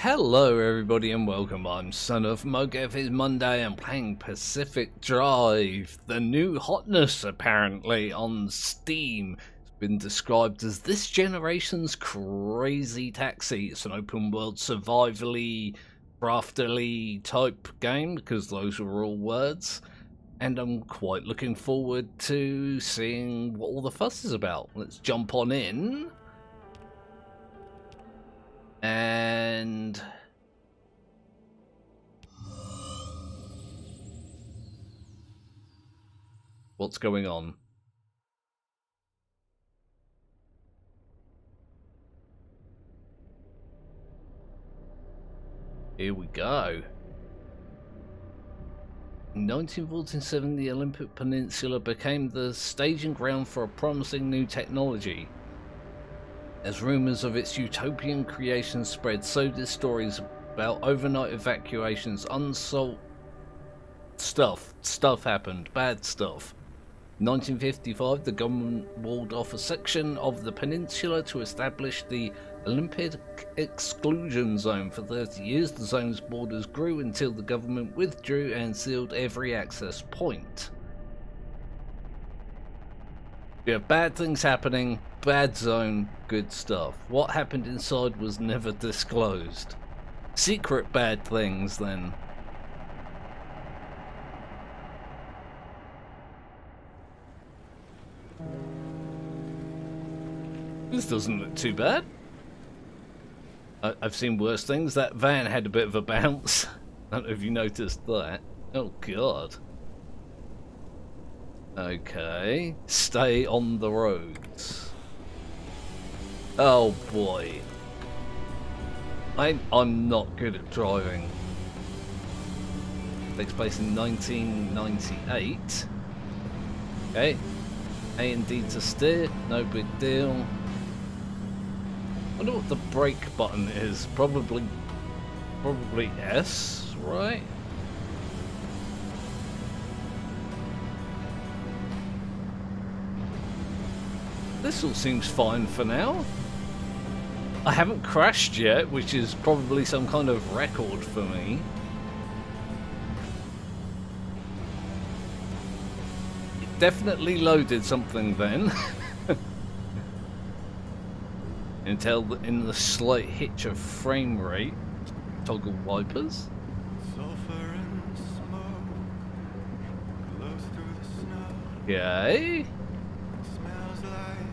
Hello everybody and welcome, I'm SonOfMowgef. It's Monday, I'm playing Pacific Drive, the new hotness apparently on Steam. It's been described as this generation's crazy taxi. It's an open world survivally, craftily type game, because those are all words. And I'm quite looking forward to seeing what all the fuss is about. Let's jump on in. And what's going on? Here we go. In 1947, the Olympic Peninsula became the staging ground for a promising new technology. As rumours of its utopian creation spread, so did stories about overnight evacuations, unsolved stuff. Stuff happened, bad stuff. In 1955, the government walled off a section of the peninsula to establish the Olympic Exclusion Zone. For 30 years, the zone's borders grew until the government withdrew and sealed every access point. We have bad things happening. Bad zone, good stuff. What happened inside was never disclosed. Secret bad things, then. This doesn't look too bad. I've seen worse things. That van had a bit of a bounce. I don't know if you noticed that. Oh, God. Okay. Stay on the roads. Oh boy, I'm not good at driving. Takes place in 1998. Okay, A and D to steer, no big deal. I wonder what the brake button is. Probably S, right? This all seems fine for now. I haven't crashed yet, which is probably some kind of record for me. It definitely loaded something then. Until in the slight hitch of frame rate. Toggle wipers. Sulfur and smoke blows through the snow. Yay.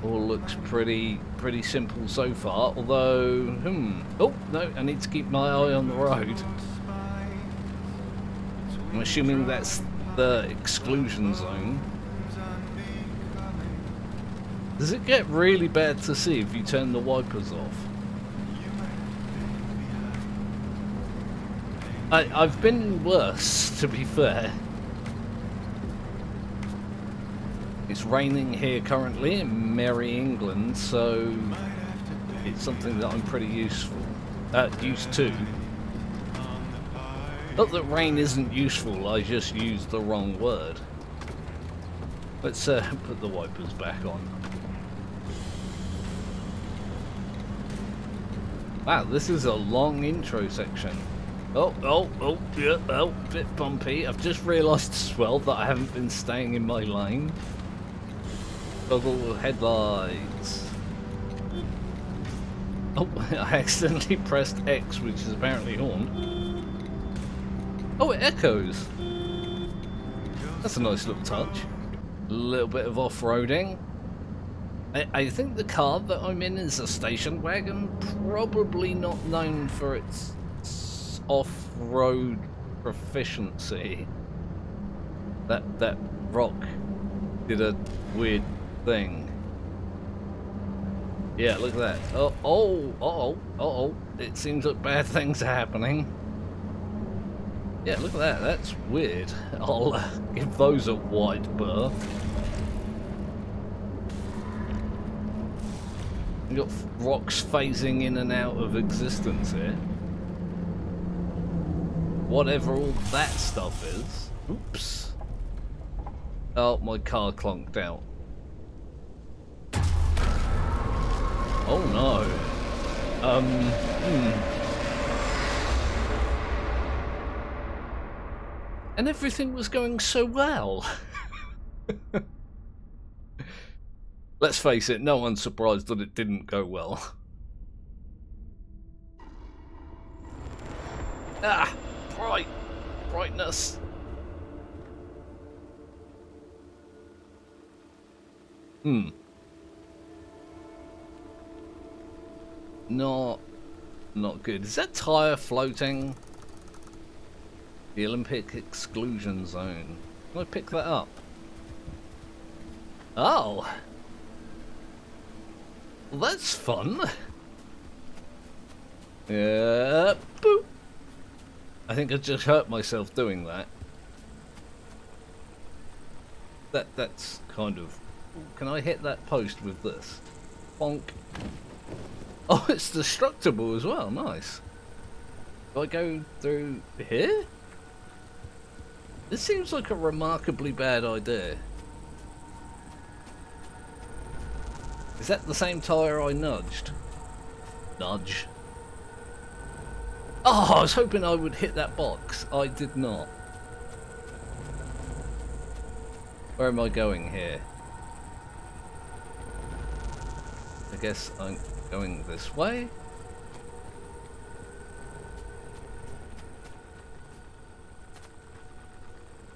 All looks pretty simple so far, although, oh, no, I need to keep my eye on the road. I'm assuming that's the exclusion zone. Does it get really bad to see if you turn the wipers off? I've been worse, to be fair. It's raining here currently in Merry England, so it's something that I'm pretty used to. Not that rain isn't useful, I just used the wrong word. Let's put the wipers back on. Wow, this is a long intro section. Oh, bit bumpy. I've just realised as well that I haven't been staying in my lane. Double headlights. Oh, I accidentally pressed X, which is apparently on. Oh, it echoes. That's a nice little touch. A little bit of off-roading. I think the car that I'm in is a station wagon. Probably not known for its off-road proficiency. That rock did a weird thing. Yeah, look at that. Oh, it seems that bad things are happening. Yeah, look at that. That's weird. I'll give those a wide berth. We've got rocks phasing in and out of existence here. Whatever all that stuff is. Oops. Oh, my car clunked out. Oh no. And everything was going so well. Let's face it, no one's surprised that it didn't go well. Ah, brightness. Not good. Is that tire floating? The Olympic Exclusion Zone. Can I pick that up? Oh! Well, that's fun! Yeah, boop! I think I just hurt myself doing that. That's kind of... Can I hit that post with this? Bonk! Oh, it's destructible as well, nice! Do I go through here? This seems like a remarkably bad idea. Is that the same tire I nudged? Nudge. Oh, I was hoping I would hit that box. I did not. Where am I going here? I guess I'm going this way.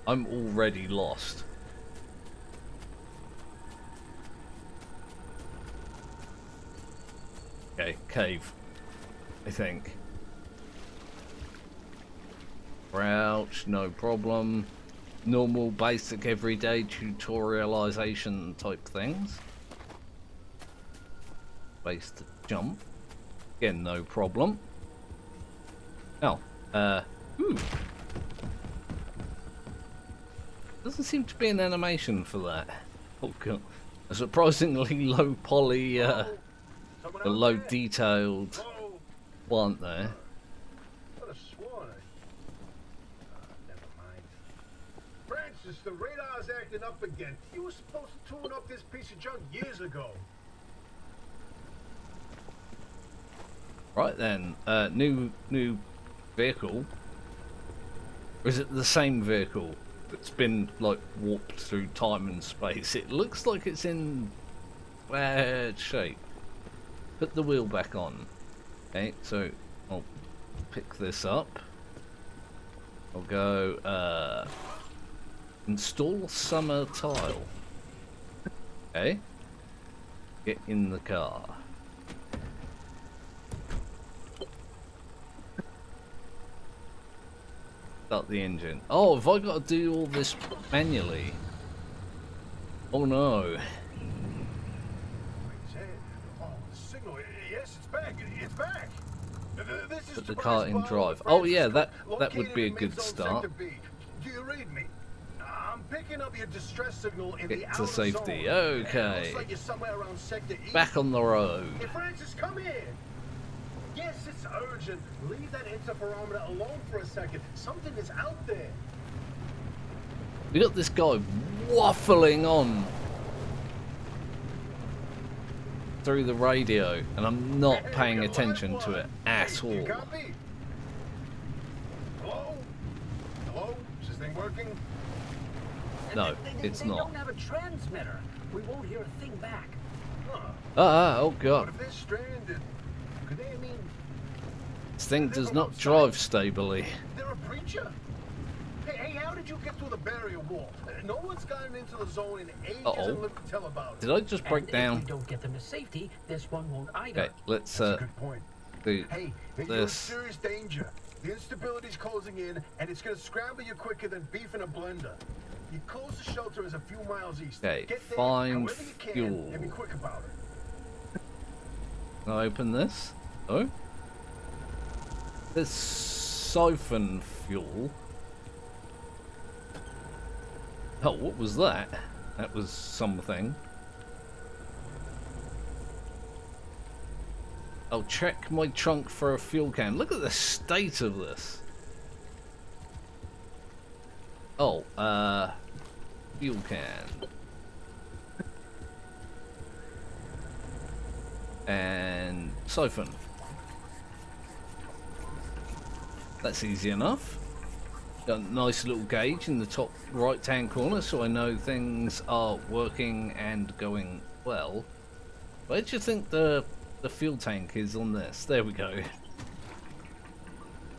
I'm already lost. Okay, cave, I think. Crouch, no problem. Normal, basic, everyday tutorialization type things. Space to jump. Again, no problem. Oh, ooh. Doesn't seem to be an animation for that. Oh god, a surprisingly low poly, a low detailed one there. Could have sworn never mind. Francis, the radar's acting up again. You were supposed to tune up this piece of junk years ago. Right then, new vehicle. Or is it the same vehicle? It's been like warped through time and space. It looks like it's in bad shape. Put the wheel back on. Okay, so I'll pick this up. I'll go install summer tile. Okay, get in the car. Start the engine. Oh, have I got to do all this manually? Oh no. Put the car in drive. Oh yeah, that would be a good start. Get to safety. Okay. Back on the road. Yes, it's urgent. Leave that interferometer alone for a second. Something is out there. We got this guy waffling on through the radio, and I'm not paying attention to it at all. You got me? Hello? Hello? Is this thing working? No, it's not. They don't have a transmitter. We won't hear a thing back. Huh. Oh god. What if stranded? Could they mean? This thing does not drive stably. They're a breacher. Hey, how did you get through the barrier wall? No one's gotten into the zone in ages. And look to tell about it. Did I just break down? If we don't get them to safety, this one won't either. Okay, let's do this. You're in serious danger. The instability's closing in, and it's gonna scramble you quicker than beef in a blender. You close the shelter is a few miles east. Okay, get there, find fuel. And be quick about it. Can I open this? Oh, there's siphon fuel. Oh, what was that? That was something. I'll check my trunk for a fuel can. Look at the state of this. Oh, fuel can. And siphon. That's easy enough. a nice little gauge in the top right-hand corner, so I know things are working and going well. Where do you think the fuel tank is on this? There we go.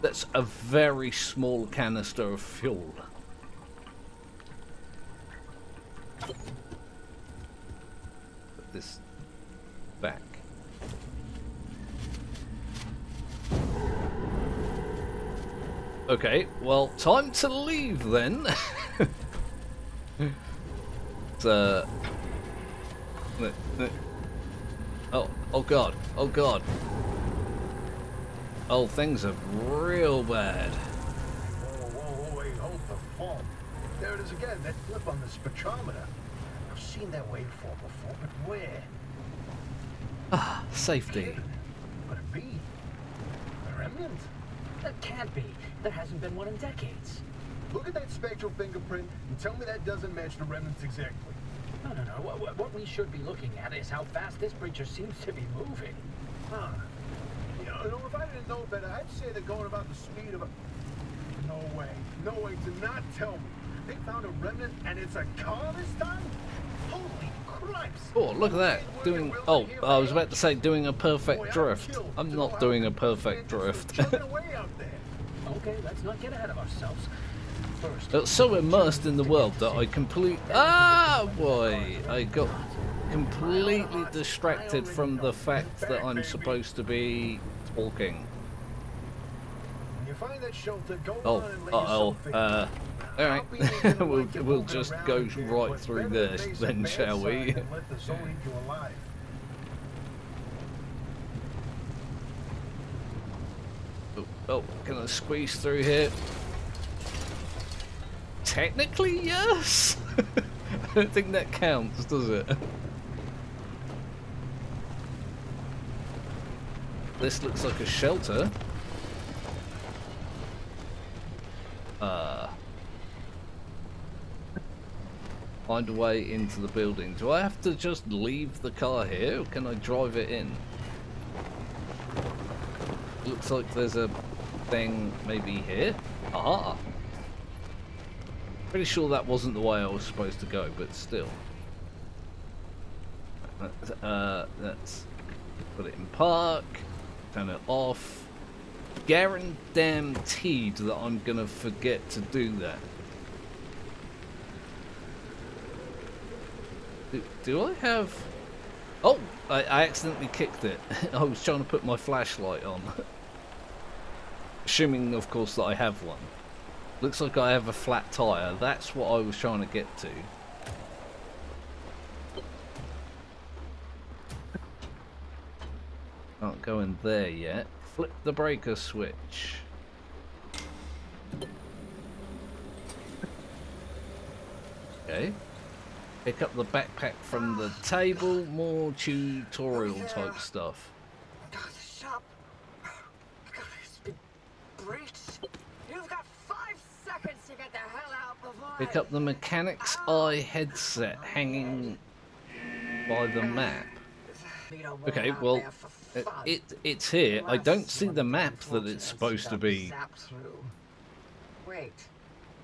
That's a very small canister of fuel. Put this back. Okay, well, time to leave then. Oh god, oh god. Oh, things are real bad. Whoa, wait, hold the phone. There it is again, that flip on the spectrometer. I've seen that waveform before, but where? Ah, safety. Could it be? A remnant? That can't be. There hasn't been one in decades. Look at that spectral fingerprint and tell me that doesn't match the remnants exactly. No. What we should be looking at is how fast this creature seems to be moving. Huh. If I didn't know better, I'd say they're going about the speed of a... No way to not tell me. They found a remnant and it's a car this time? Holy cripes! Oh, look at that. Doing... Oh, I was about to say doing a perfect drift. I'm not doing a perfect drift. Okay, let's not get ahead of ourselves. First, it's so immersed in the world that I completely... Ah, boy! I got completely distracted from the fact that I'm supposed to be talking. Oh, uh-oh. Alright, we'll just go right through this then, shall we? Oh, can I squeeze through here? Technically, yes! I don't think that counts, does it? This looks like a shelter. Find a way into the building. Do I have to just leave the car here, or can I drive it in? Looks like there's a thing maybe here. Ah! Pretty sure that wasn't the way I was supposed to go, but still. Let's put it in park. Turn it off. Guaranteed that I'm gonna forget to do that. Do I have... Oh! I accidentally kicked it. I was trying to put my flashlight on. Assuming, of course, that I have one. Looks like I have a flat tire. That's what I was trying to get to. Can't go in there yet. Flip the breaker switch. Okay. Pick up the backpack from the table. More tutorial type stuff. God, the shop. God, it's been breached. You've got 5 seconds to get the hell out before. Pick up the mechanic's eye headset hanging by the map. Okay, well, it's here. I don't see the map that it's supposed to be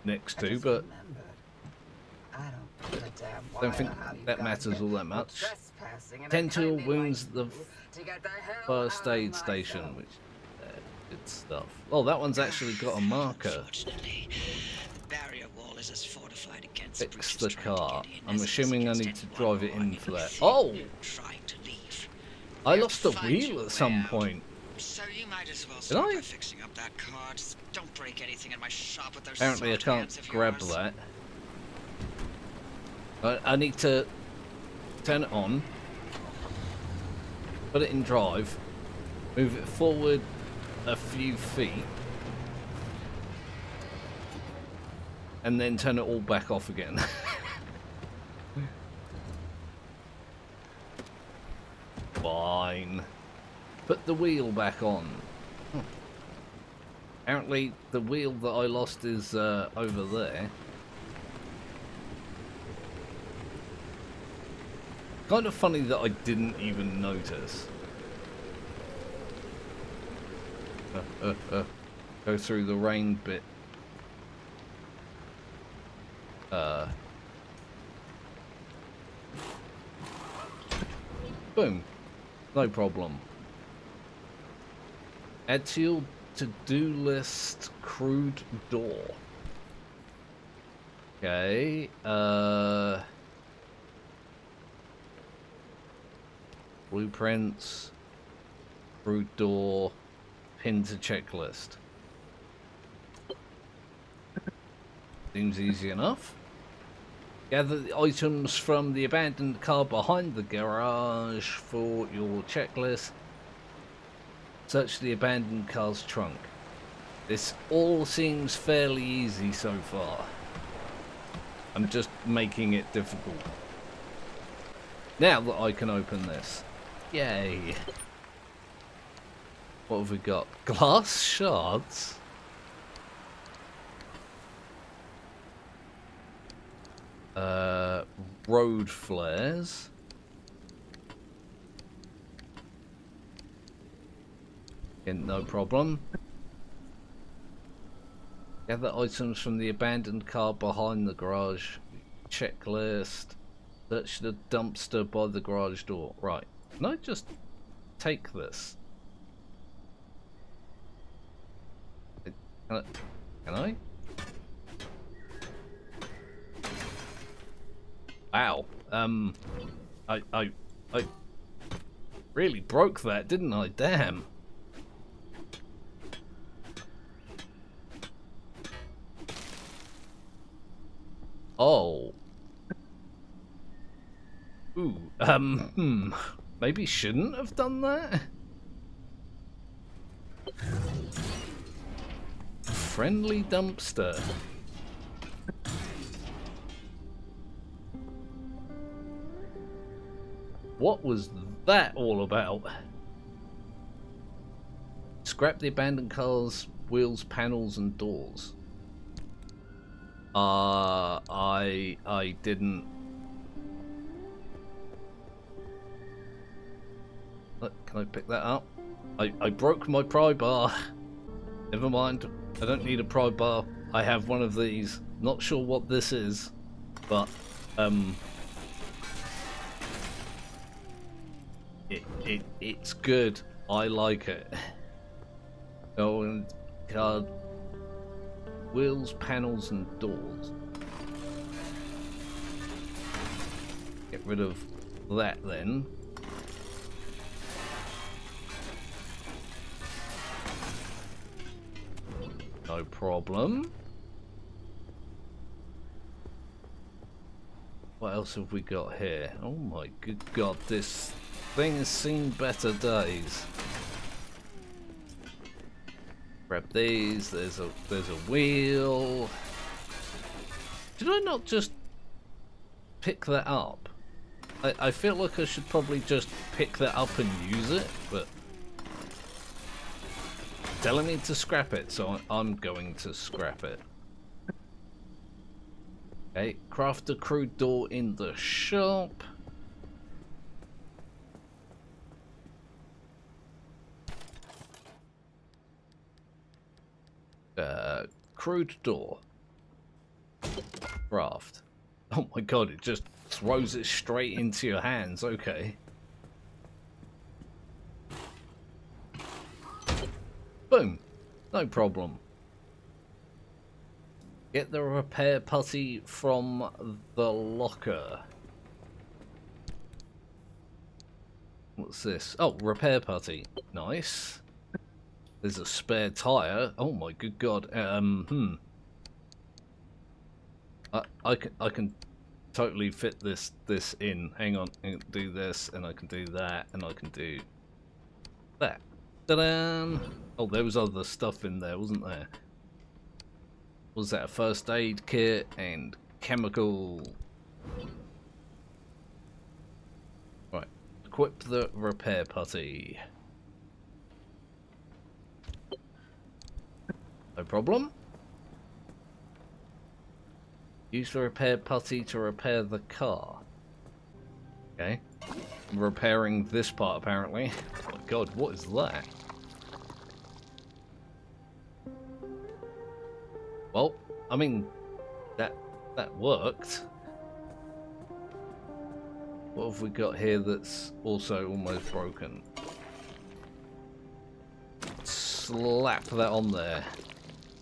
next to, but I don't think that matters all that much. Tend to your wounds at the first aid station, which good stuff. Oh, that one's actually got a marker. Fix the car. I'm assuming I need to drive it in for that. Oh! I lost a wheel at some point. So you might as well start by fixing up that car. Just don't break anything in my shop with those soft hands of yours. Apparently I can't grab that. I need to turn it on, put it in drive, move it forward a few feet, and then turn it all back off again. Fine. Put the wheel back on. Apparently the wheel that I lost is over there. Kind of funny that I didn't even notice. Go through the rain bit. Boom. No problem. Add to your to-do list crude door. Okay, blueprints, crude door, pin to checklist. Seems easy enough. Gather the items from the abandoned car behind the garage for your checklist. Search the abandoned car's trunk. This all seems fairly easy so far. I'm just making it difficult. Now that I can open this. Yay. What have we got? Glass shards? Road flares. Again, no problem. Gather items from the abandoned car behind the garage. Checklist. Search the dumpster by the garage door. Right. Can I just take this? Can I? Wow. I really broke that, didn't I? Damn. Oh. Ooh, maybe shouldn't have done that? Friendly dumpster. What was that all about? Scrap the abandoned car's wheels, panels, and doors. I didn't. Look, can I pick that up? I broke my pry bar. Never mind. I don't need a pry bar. I have one of these. Not sure what this is, but it's good. I like it. Oh, and card. Wheels, panels, and doors. Get rid of that then. No problem. What else have we got here? Oh my good god, this thing has seen better days. Grab these. There's a wheel. Did I not just pick that up? I feel like I should probably just pick that up and use it, but it's telling me to scrap it, so I'm going to scrap it. Okay, craft a crude door in the shop. Crude door. Craft. Oh my god, it just throws it straight into your hands. Okay. Boom. No problem. Get the repair putty from the locker. What's this? Oh, repair putty. Nice. There's a spare tire. Oh my good god. I can totally fit this in. Hang on. I can do this, and I can do that, and I can do that. Ta-da! Oh, there was other stuff in there, wasn't there? Was that a first aid kit and chemical? Right. Equip the repair putty. No problem. Use the repair putty to repair the car. Okay. I'm repairing this part, apparently. Oh my god, what is that? Well, I mean, that That worked. What have we got here that's also almost broken? Slap that on there.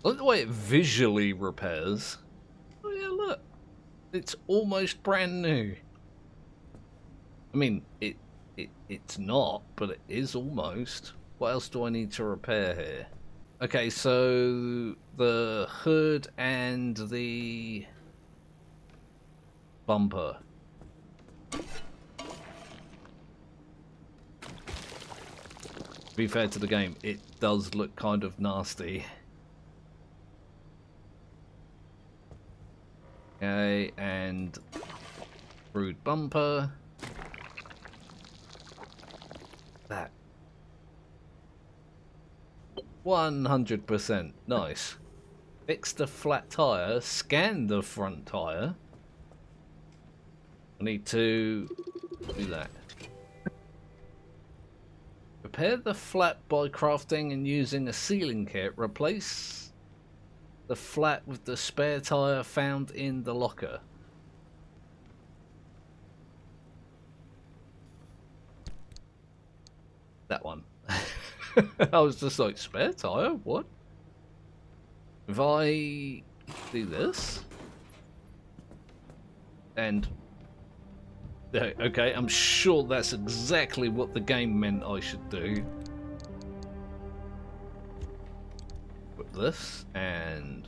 I like the way it visually repairs. Oh yeah, look. It's almost brand new. I mean, it's not, but it is almost. What else do I need to repair here? Okay, so the hood and the bumper. To be fair to the game, it does look kind of nasty. Okay, and rude bumper. That 100% nice. Fix the flat tire. Scan the front tire. I need to do that. Repair the flat by crafting and using a sealing kit. Replace the flat with the spare tire found in the locker. That one. I was just like, spare tire? What? If I do this and... Okay, I'm sure that's exactly what the game meant I should do. Put this and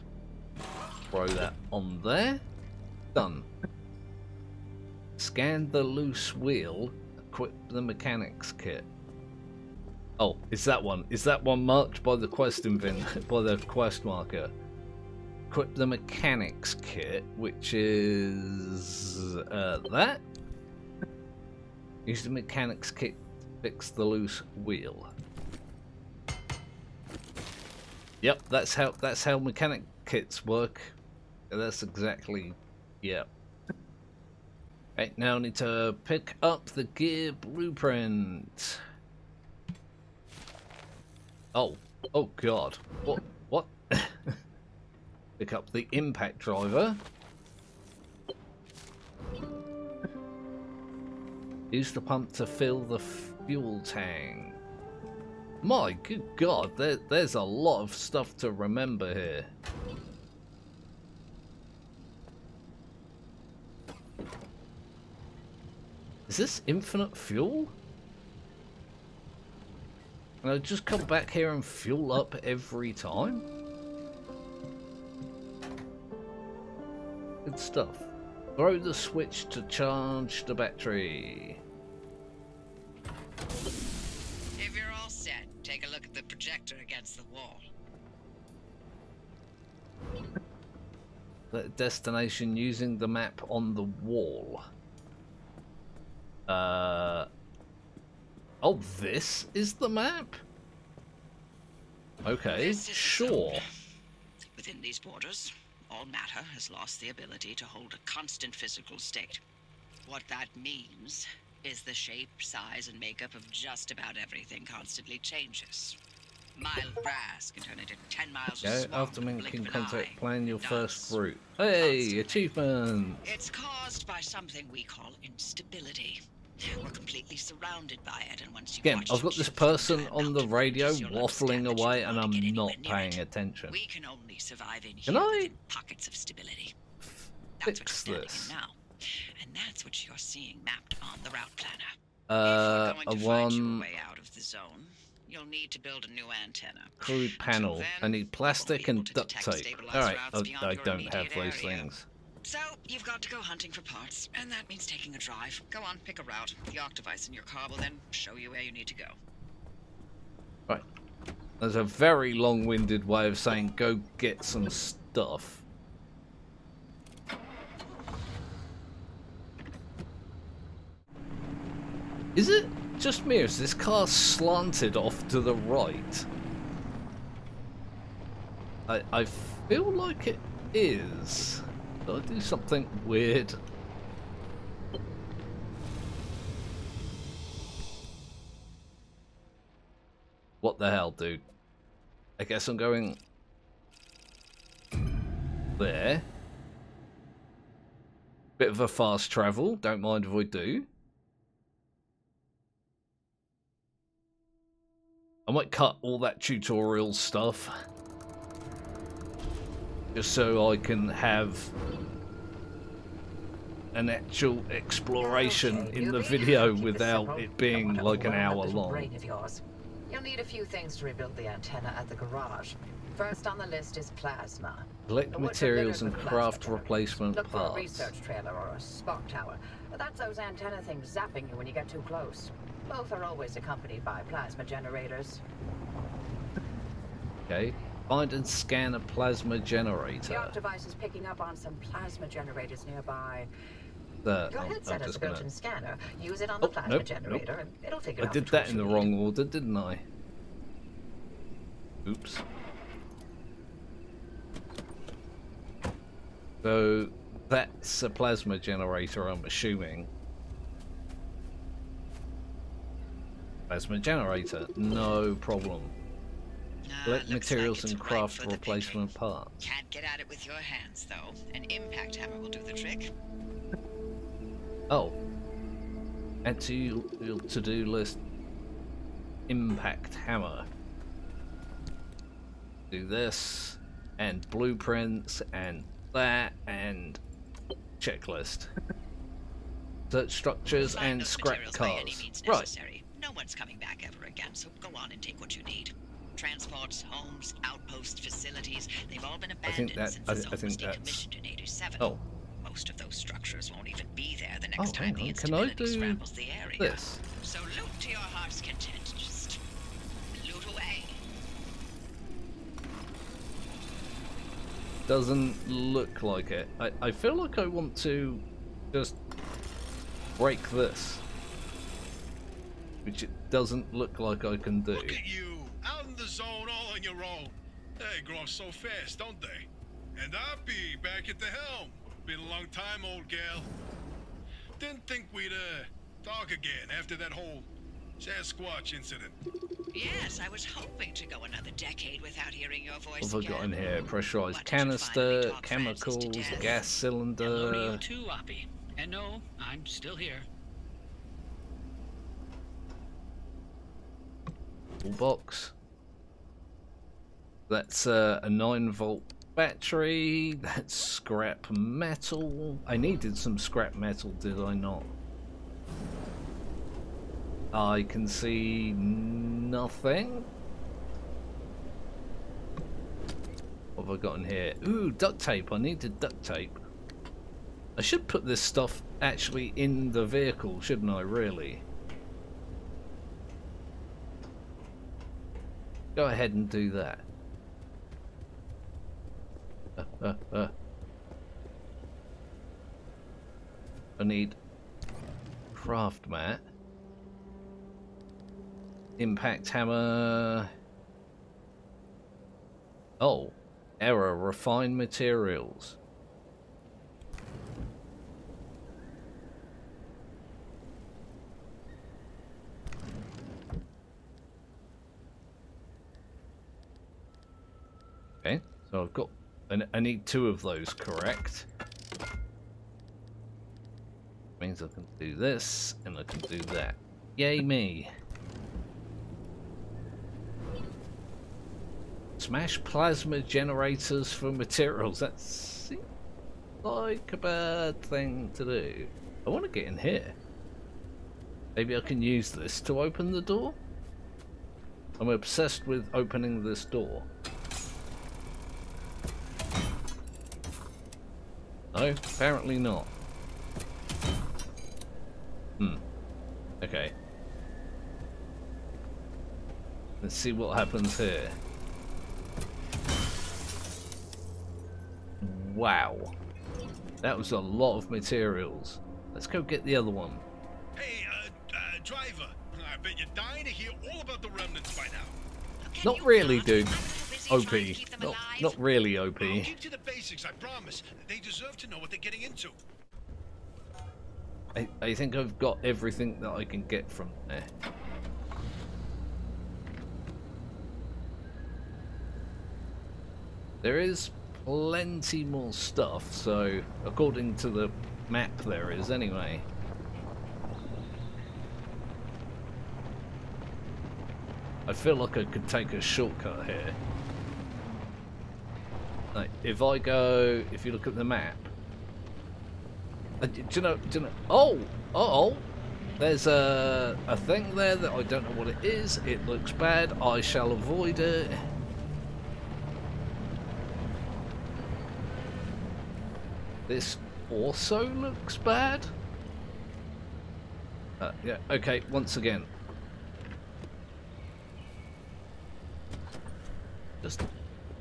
throw that on there. Done. Scan the loose wheel. Equip the mechanics kit. Oh, it's that one. Is that one marked by the quest marker? Equip the mechanics kit, which is that. Use the mechanics kit to fix the loose wheel. Yep, that's how mechanic kits work. That's exactly, yep. Right, now I need to pick up the gear blueprint. Oh, oh god. What? Pick up the impact driver. Use the pump to fill the fuel tank. My good god, there's a lot of stuff to remember here. Is this infinite fuel? And I just come back here and fuel up every time? Good stuff. Throw the switch to charge the battery. If you're all set, take a look at the projector against the wall. The destination using the map on the wall. Oh, this is the map? Okay, sure. Within these borders, all matter has lost the ability to hold a constant physical state. What that means is the shape, size, and makeup of just about everything constantly changes. Mile of brass can turn into 10 miles of swamp. After making contact, plan your first route. Hey, achievement! It's caused by something we call instability. We're completely surrounded by it, and once you again, I've got this person on the radio waffling away, and I'm not paying attention. We can only survive in here pockets of stability. That's what's standing in now, and that's what you're seeing mapped on the route planner. If you're going to find your way out of the zone, you'll need to build a new antenna. Crude panel. I need plastic and duct tape. All right, I don't have those things. So, you've got to go hunting for parts, and that means taking a drive. Go on, pick a route. The Arc device in your car will then show you where you need to go. Right. There's a very long-winded way of saying, go get some stuff. Is it just me, or is this car slanted off to the right? I feel like it is. Did I do something weird? What the hell, dude? I guess I'm going... there. Bit of a fast travel. Don't mind if I do. I might cut all that tutorial stuff. Just so I can have an actual exploration in the video without it being like an hour long. You'll need a few things to rebuild the antenna at the garage. First on the list is plasma. Collect materials and craft replacement parts. Look for a research trailer or a spot tower. That's those antenna things zapping you when you get too close. Both are always accompanied by plasma generators. Okay. Find and scan a plasma generator. The Arc device is picking up on some plasma generators nearby. Your headset has a built-in scanner. Use it on the plasma generator and it'll figure out. I did that in the wrong order, didn't I? Oops. So that's a plasma generator, I'm assuming. Plasma generator, no problem. Collect materials and craft replacement parts. Can't get at it with your hands, though. An impact hammer will do the trick. Oh. Add to your to-do list. Impact hammer. Do this. And blueprints. And that. And checklist. Search structures and scrap cars. Right. No one's coming back ever again, so go on and take what you need. Transports, homes, outpost facilities, they've all been abandoned since the zone was decommissioned in 87. Oh. Most of those structures won't even be there the next time the instability scrambles the area. This? So loot to your heart's content. Just loot away. Doesn't look like it. I feel like I want to just break this. Which it doesn't look like I can do. Look at you. Out in the zone all on your own. They grow up so fast, don't they? And I'll be back at the helm. Been a long time, old gal. Didn't think we'd talk again after that whole Sasquatch incident. Yes, I was hoping to go another decade without hearing your voice again. What have I got in here? Pressurized canister, chemicals, gas cylinder. Hello to you too, Oppie. And no, I'm still here. Box. That's a 9-volt battery. That's scrap metal. I needed some scrap metal, did I not? I can see nothing. What have I got in here? Ooh, duct tape. I needed duct tape. I should put this stuff actually in the vehicle, shouldn't I, really? Go ahead and do that. I need craft mat, impact hammer. Oh, error, refine materials. Okay, so I've got, and I need 2 of those, correct? Means I can do this and I can do that. Yay me! Smash plasma generators for materials. That seems like a bad thing to do. I want to get in here. Maybe I can use this to open the door? I'm obsessed with opening this door. No, apparently not. Hmm. Okay. Let's see what happens here. Wow. That was a lot of materials. Let's go get the other one. Hey, driver. I bet you're dying to hear all about the remnants by now. Not really, dude. OP. Not really OP. I'll keep to the basics, I promise. They deserve to know what they're getting into. I think I've got everything that I can get from there. There is plenty more stuff, so according to the map there is anyway. I feel like I could take a shortcut here. Like, if I go, if you look at the map, do you know, oh, there's a thing there that I don't know what it is. It looks bad. I shall avoid it. This also looks bad. Yeah, okay, once again. Just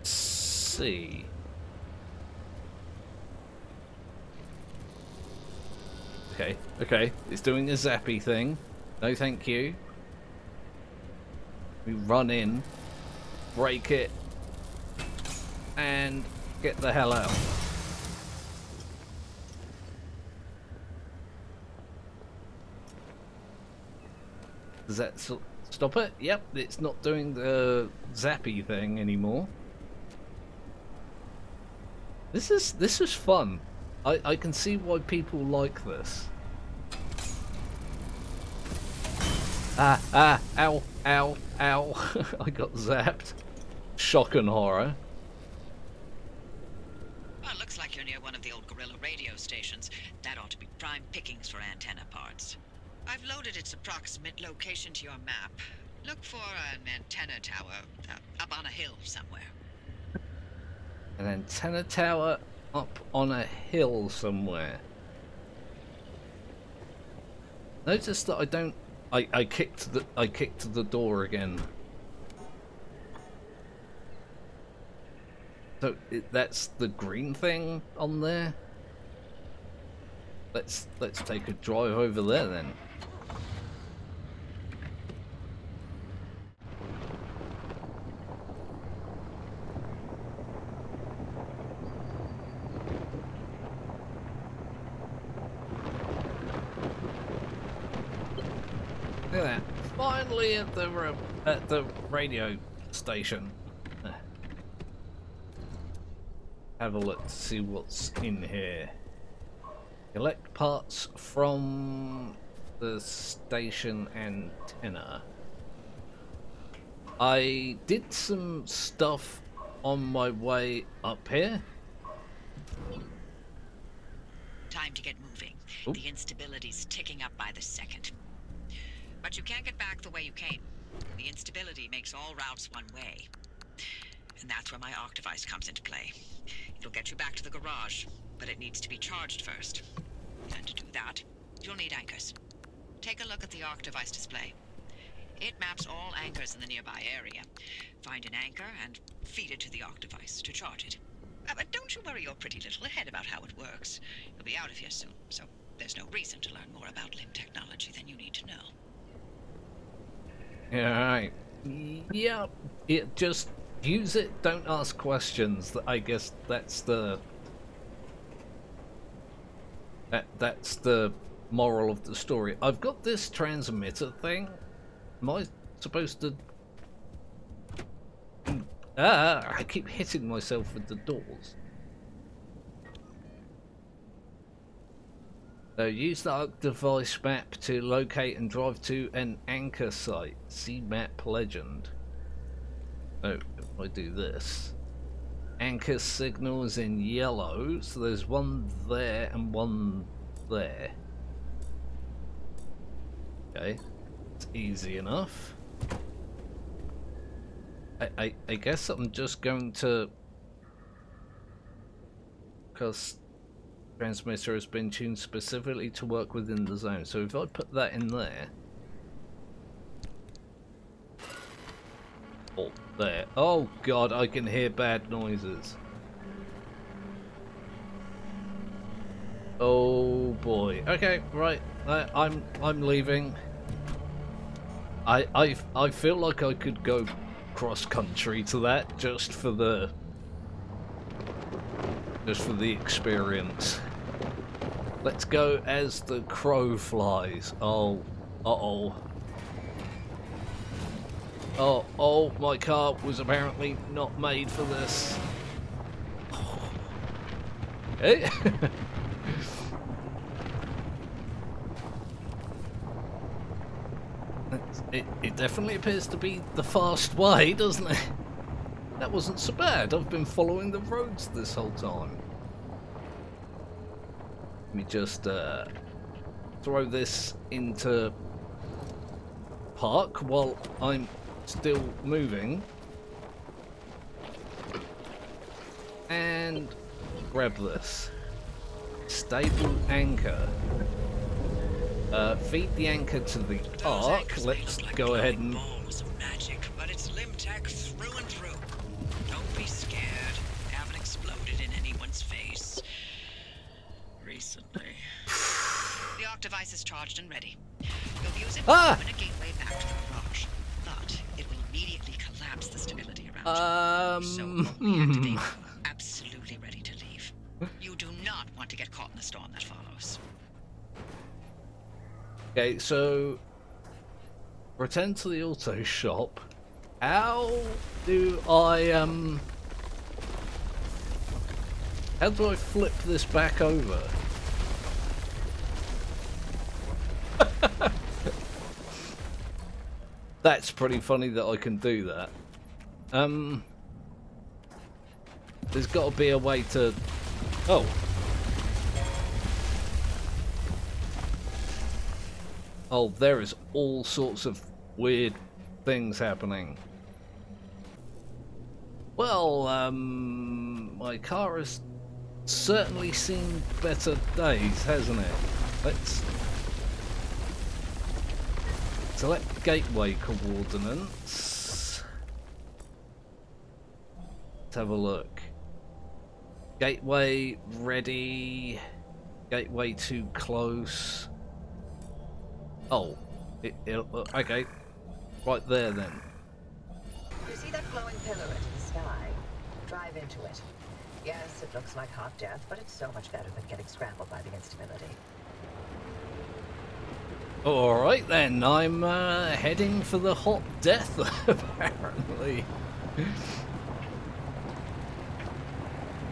see. Okay, okay, it's doing a zappy thing. No thank you. We run in, break it, and get the hell out. Does that stop it? Yep, it's not doing the zappy thing anymore. This is fun. I can see why people like this. Ah, ow, ow, ow. I got zapped. Shock and horror. Well, it looks like you're near one of the old gorilla radio stations. That ought to be prime pickings for antenna parts. I've loaded its approximate location to your map. Look for an antenna tower up on a hill somewhere. An antenna tower up on a hill somewhere. Notice that I don't. I kicked the door again. So that's the green thing on there. Let's take a drive over there then. Look at that! Finally at the radio station. Have a look to see what's in here. Collect parts from the station antenna. I did some stuff on my way up here. Time to get moving. Ooh. The instability's ticking up by the second. But you can't get back the way you came. The instability makes all routes one way. And that's where my Octavice comes into play. It'll get you back to the garage, but it needs to be charged first. And to do that, you'll need anchors. Take a look at the Octavice display. It maps all anchors in the nearby area. Find an anchor and feed it to the Octavice to charge it. But don't you worry your pretty little head about how it works. You'll be out of here soon, so there's no reason to learn more about limb technology than you need to know. Yeah, right. Yep. It just use it. Don't ask questions. I guess that's the. That's the moral of the story. I've got this transmitter thing. Am I supposed to? Ah! I keep hitting myself with the doors. So use the Arc device map to locate and drive to an anchor site. See map legend. Oh, if I do this. Anchor signal is in yellow, so there's one there and one there. Okay, it's easy enough. I guess I'm just going to... Because transmitter has been tuned specifically to work within the zone. So if I put that in there... Oh, there. Oh god, I can hear bad noises. Oh boy. Okay, right. I'm leaving. I feel like I could go cross country to that just for the experience. Let's go as the crow flies. Oh, uh-oh. Oh, oh, my car was apparently not made for this. Oh. Hey. It definitely appears to be the fast way, doesn't it? That wasn't so bad. I've been following the roads this whole time. Let me just throw this into park while I'm still moving. And grab this. Stable anchor. Feed the anchor to the arc. Let's go ahead and... balls of magic, but it's limtech through and through. Don't be scared. Haven't exploded in anyone's face recently. The Arc device is charged and ready. You'll use it to open a gateway back to the barrage, but it will immediately collapse the stability around you. So reactivate. Absolutely ready to leave. You do not want to get caught in the storm that follows. Okay, so return to the auto shop. How do I flip this back over? That's pretty funny that I can do that. There's got to be a way to... Oh. Oh, there is all sorts of weird things happening. Well, my car has certainly seen better days, hasn't it? Let's select gateway coordinates. Let's have a look. Gateway ready. Gateway too close. Oh, okay, right there then. You see that glowing pillar in the sky? Drive into it. Yes, it looks like hot death, but it's so much better than getting scrambled by the instability. All right then, I'm heading for the hot death, apparently.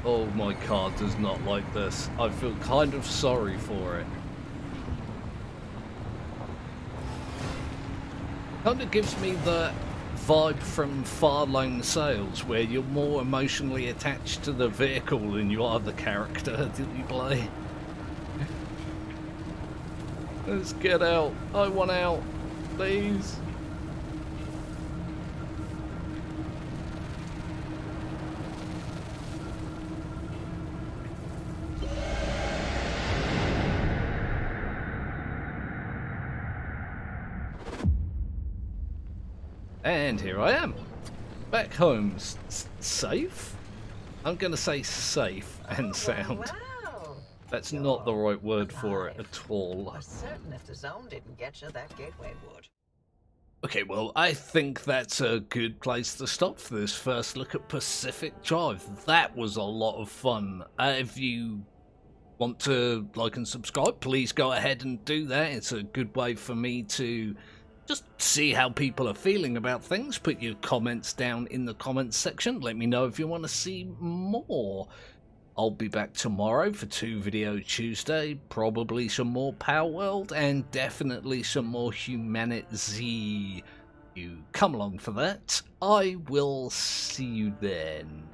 Oh, my car does not like this. I feel kind of sorry for it. Kind of gives me the vibe from Far Lone Sails, where you're more emotionally attached to the vehicle than you are the character that you play. Let's get out. I want out. Please. And here I am, back home, safe. I'm gonna say safe and sound. Wow. That's not the right word for it at all. I'm certain if the zone didn't get you, that gateway would. Okay, well, I think that's a good place to stop for this first look at Pacific Drive. That was a lot of fun. If you want to like and subscribe, please go ahead and do that. It's a good way for me to just see how people are feeling about things. Put your comments down in the comments section. Let me know if you want to see more. I'll be back tomorrow for 2 Video Tuesday. Probably some more Power World and definitely some more Humanitzy. You come along for that. I will see you then.